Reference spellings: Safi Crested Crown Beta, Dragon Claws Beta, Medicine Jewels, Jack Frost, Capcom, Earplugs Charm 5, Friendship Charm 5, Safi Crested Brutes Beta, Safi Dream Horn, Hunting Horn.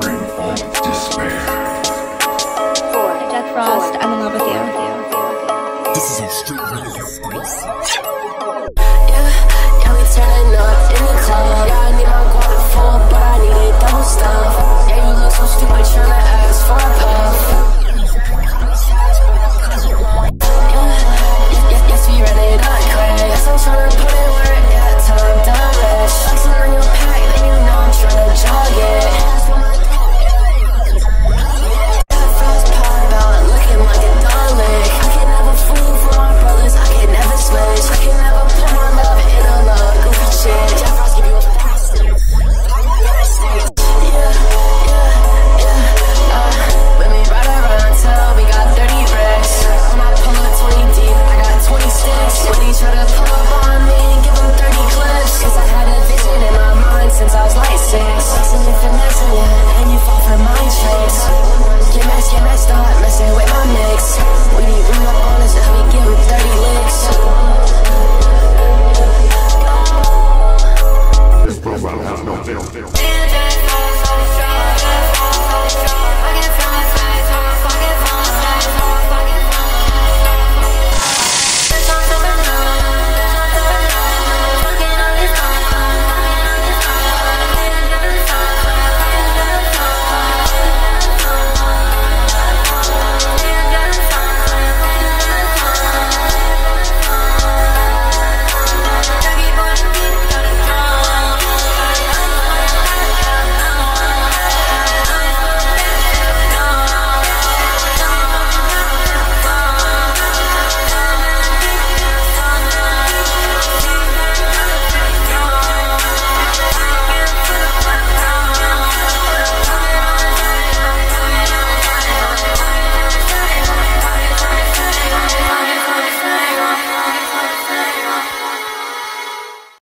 Bring forth despair. 4. Jack Frost, I'm in love with you. This is a street release. Yeah, we turning up in the club. Yeah, I need my water full, but I need it double stuff. Yeah, you look so stupid trying to ask for a puff. They don't